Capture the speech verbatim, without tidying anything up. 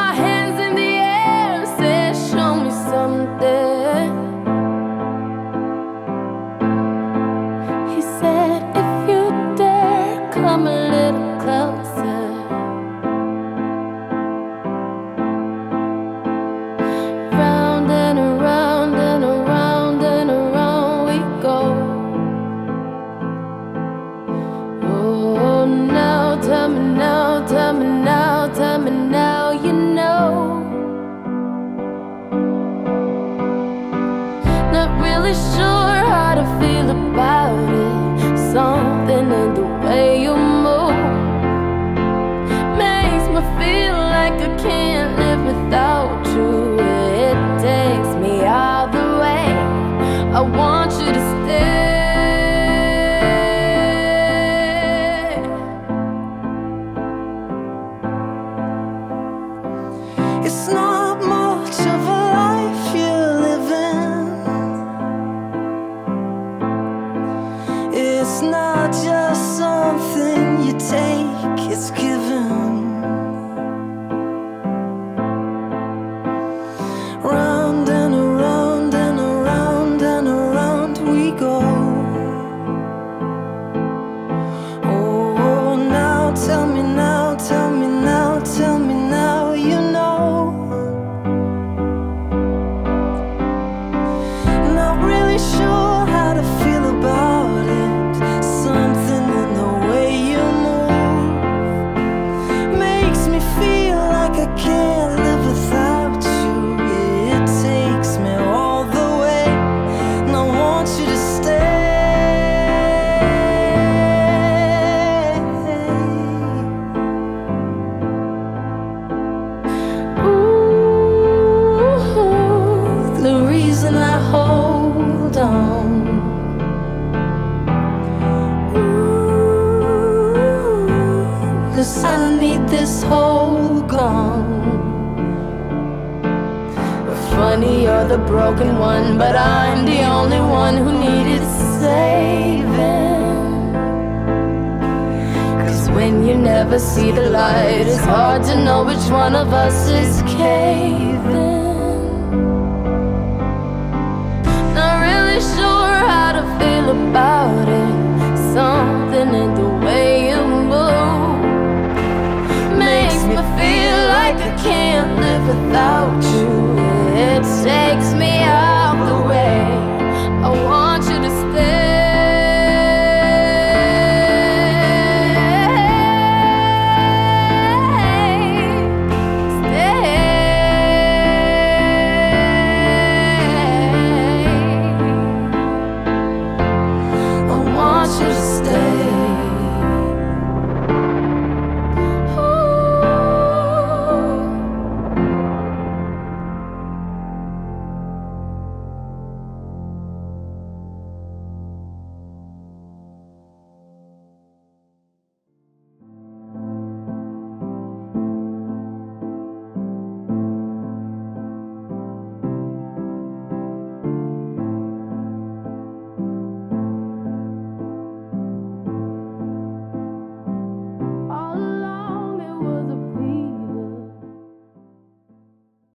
my hands in the air and said, show me something. He said, if you dare, come a little closer. Round and around and around and around we go. Oh, now tell me now, tell me now, tell me now. Not really sure how to feel about it. Something in the way you move makes me feel like I can't live without you. It takes me all the way. I want you to stay. It's not much of a life you live in. It's not just something you take, it's given. Round and around and around and around we go. Oh, now tell me now, tell me now, tell me now, you know. Not really sure how to feel about it. Hold on. Ooh, 'cause I need this hole gone. Funny, you're the broken one, but I'm the only one who needed saving. 'Cause when you never see the light, it's hard to know which one of us is caving. About it, something in the way you move makes me feel like I can't live without you.